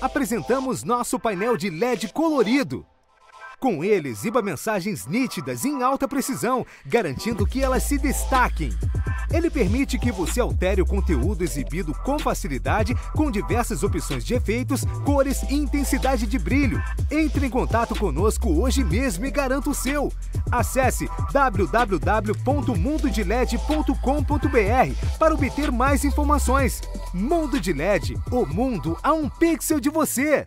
apresentamos nosso painel de LED colorido. Com ele, exiba mensagens nítidas em alta precisão, garantindo que elas se destaquem. Ele permite que você altere o conteúdo exibido com facilidade, com diversas opções de efeitos, cores e intensidade de brilho. Entre em contato conosco hoje mesmo e garanta o seu. Acesse www.mundodeled.com.br para obter mais informações. Mundo de LED, o mundo a um pixel de você.